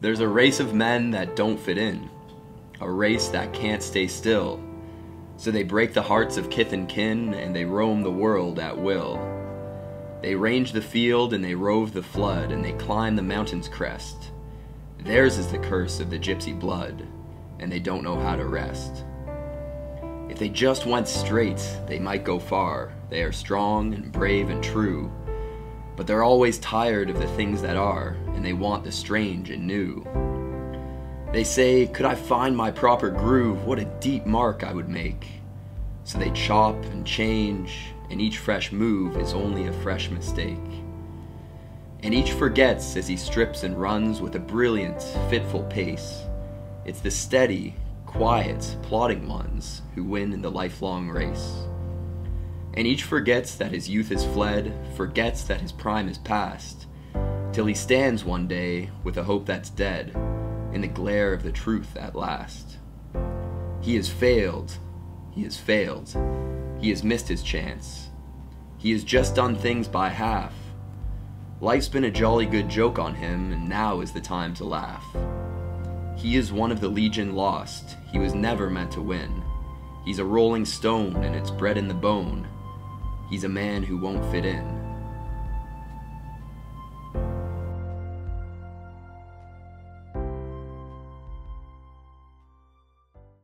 There's a race of men that don't fit in, a race that can't stay still. So they break the hearts of kith and kin, and they roam the world at will. They range the field, and they rove the flood, and they climb the mountain's crest. Theirs is the curse of the gypsy blood, and they don't know how to rest. If they just went straight, they might go far. They are strong and brave and true, but they're always tired of the things that are, and they want the strange and new. They say, could I find my proper groove, what a deep mark I would make. So they chop and change, and each fresh move is only a fresh mistake. And each forgets as he strips and runs with a brilliant, fitful pace. It's the steady, quiet, plodding ones who win in the lifelong race. And each forgets that his youth is fled, forgets that his prime is past, till he stands one day with a hope that's dead, in the glare of the truth at last. He has failed, he has failed, he has missed his chance, he has just done things by half. Life's been a jolly good joke on him, and now is the time to laugh. He is one of the legion lost, he was never meant to win. He's a rolling stone, and it's bred in the bone. He's a man who won't fit in.